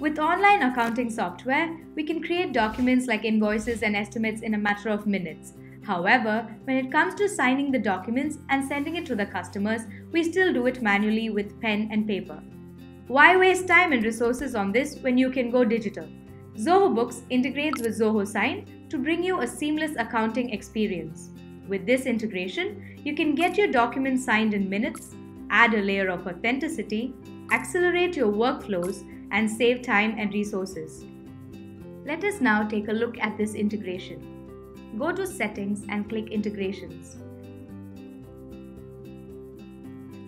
With online accounting software, we can create documents like invoices and estimates in a matter of minutes. However, when it comes to signing the documents and sending it to the customers, we still do it manually with pen and paper. Why waste time and resources on this when you can go digital? Zoho Books integrates with Zoho Sign to bring you a seamless accounting experience. With this integration, you can get your documents signed in minutes, add a layer of authenticity, accelerate your workflows, and save time and resources. Let us now take a look at this integration. Go to Settings and click Integrations.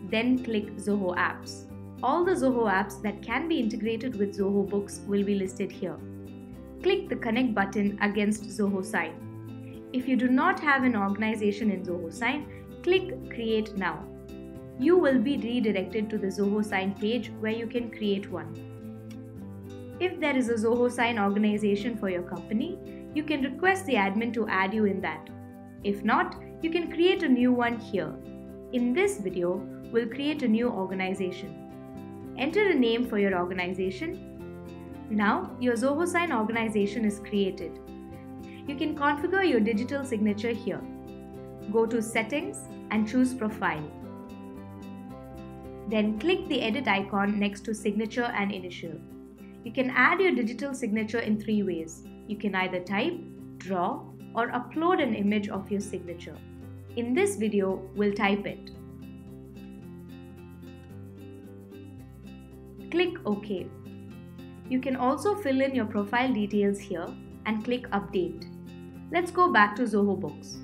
Then click Zoho Apps. All the Zoho apps that can be integrated with Zoho Books will be listed here. Click the Connect button against Zoho Sign. If you do not have an organization in Zoho Sign, click Create Now. You will be redirected to the Zoho Sign page where you can create one. If there is a Zoho Sign organization for your company, you can request the admin to add you in that. If not, you can create a new one here. In this video, we'll create a new organization. Enter a name for your organization. Now, your Zoho Sign organization is created. You can configure your digital signature here. Go to Settings and choose Profile. Then click the edit icon next to signature and initial. You can add your digital signature in three ways. You can either type, draw, or upload an image of your signature. In this video, we'll type it. Click OK. You can also fill in your profile details here and click Update. Let's go back to Zoho Books.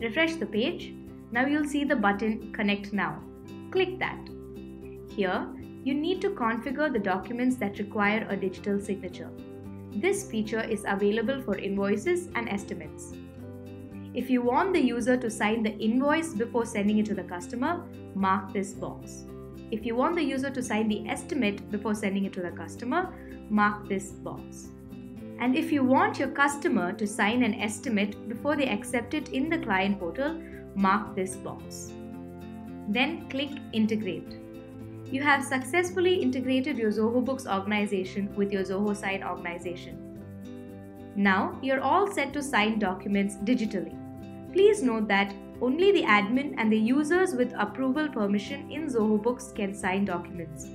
Refresh the page. Now you'll see the button Connect Now. Click that. Here, you need to configure the documents that require a digital signature. This feature is available for invoices and estimates. If you want the user to sign the invoice before sending it to the customer, mark this box. If you want the user to sign the estimate before sending it to the customer, mark this box. And if you want your customer to sign an estimate before they accept it in the client portal, mark this box. Then click Integrate. You have successfully integrated your Zoho Books organization with your Zoho Sign organization. Now you're all set to sign documents digitally. Please note that only the admin and the users with approval permission in Zoho Books can sign documents.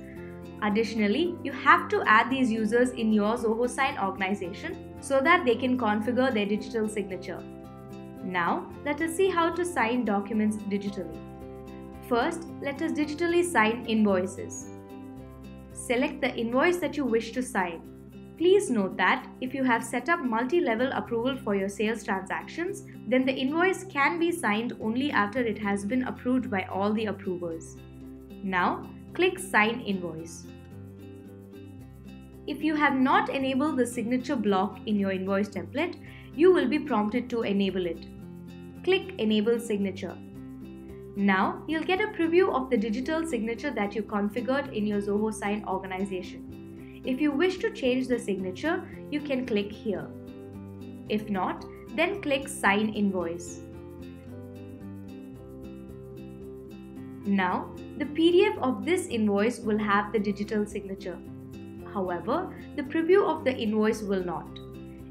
Additionally, you have to add these users in your Zoho Sign organization so that they can configure their digital signature. Now let us see how to sign documents digitally. First, let us digitally sign invoices. Select the invoice that you wish to sign. Please note that if you have set up multi-level approval for your sales transactions, then the invoice can be signed only after it has been approved by all the approvers. Now, click Sign Invoice. If you have not enabled the signature block in your invoice template, you will be prompted to enable it. Click Enable Signature. Now, you'll get a preview of the digital signature that you configured in your Zoho Sign organization. If you wish to change the signature, you can click here. If not, then click Sign Invoice. Now, the PDF of this invoice will have the digital signature. However, the preview of the invoice will not.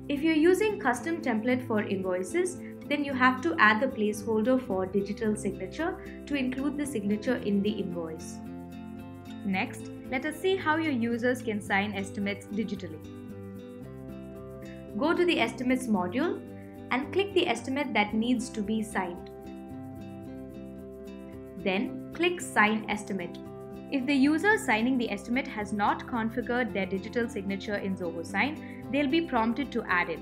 If you're using custom template for invoices, then you have to add the placeholder for digital signature to include the signature in the invoice. Next, let us see how your users can sign estimates digitally. Go to the Estimates module and click the estimate that needs to be signed. Then click Sign Estimate. If the user signing the estimate has not configured their digital signature in Zoho Sign, they'll be prompted to add it.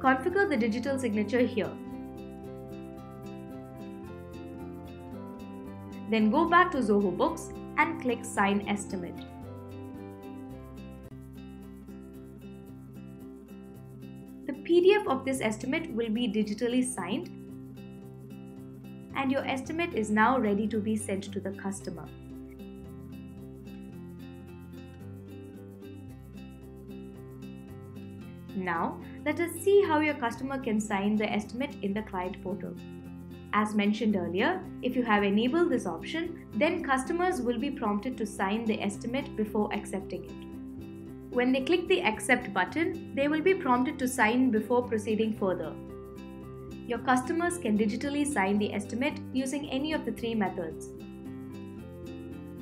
Configure the digital signature here. Then go back to Zoho Books and click Sign Estimate. The PDF of this estimate will be digitally signed and your estimate is now ready to be sent to the customer. Now, let us see how your customer can sign the estimate in the client portal. As mentioned earlier, if you have enabled this option, then customers will be prompted to sign the estimate before accepting it. When they click the Accept button, they will be prompted to sign before proceeding further. Your customers can digitally sign the estimate using any of the three methods.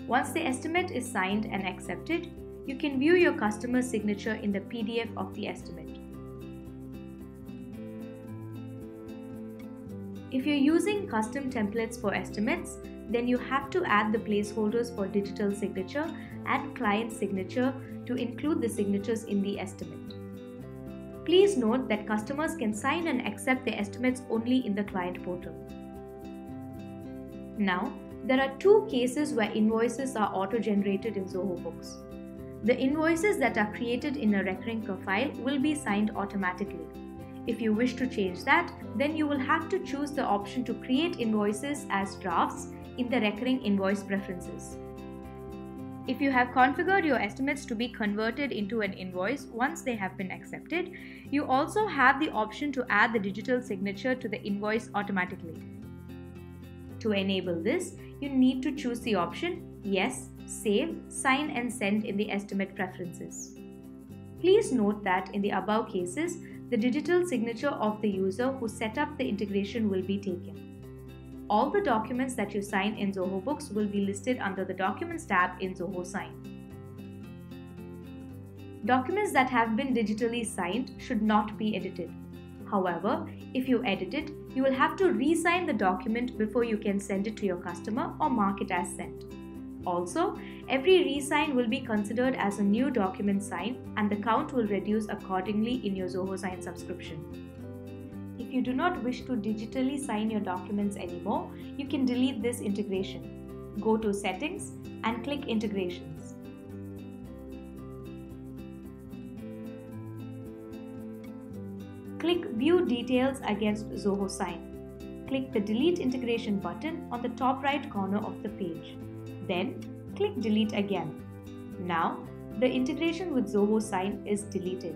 Once the estimate is signed and accepted, you can view your customer's signature in the PDF of the estimate. If you're using custom templates for estimates, then you have to add the placeholders for digital signature and client signature to include the signatures in the estimate. Please note that customers can sign and accept the estimates only in the client portal. Now, there are two cases where invoices are auto-generated in Zoho Books. The invoices that are created in a recurring profile will be signed automatically. If you wish to change that, then you will have to choose the option to create invoices as drafts in the recurring invoice preferences. If you have configured your estimates to be converted into an invoice once they have been accepted, you also have the option to add the digital signature to the invoice automatically. To enable this, you need to choose the option Yes, Save, Sign and Send in the estimate preferences. Please note that in the above cases, the digital signature of the user who set up the integration will be taken. All the documents that you sign in Zoho Books will be listed under the Documents tab in Zoho Sign. Documents that have been digitally signed should not be edited. However, if you edit it, you will have to re-sign the document before you can send it to your customer or mark it as sent. Also, every re-sign will be considered as a new document sign and the count will reduce accordingly in your Zoho Sign subscription. If you do not wish to digitally sign your documents anymore, you can delete this integration. Go to Settings and click Integrations. Click View Details against Zoho Sign. Click the Delete Integration button on the top right corner of the page. Then, click Delete again. Now, the integration with Zoho Sign is deleted.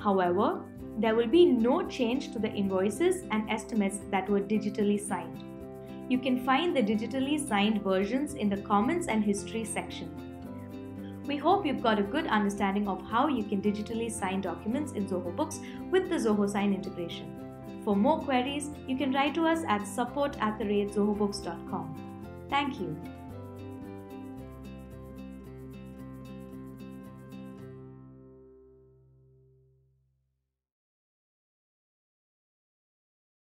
However, there will be no change to the invoices and estimates that were digitally signed. You can find the digitally signed versions in the Comments and History section. We hope you've got a good understanding of how you can digitally sign documents in Zoho Books with the Zoho Sign integration. For more queries, you can write to us at support@zohobooks.com. Thank you.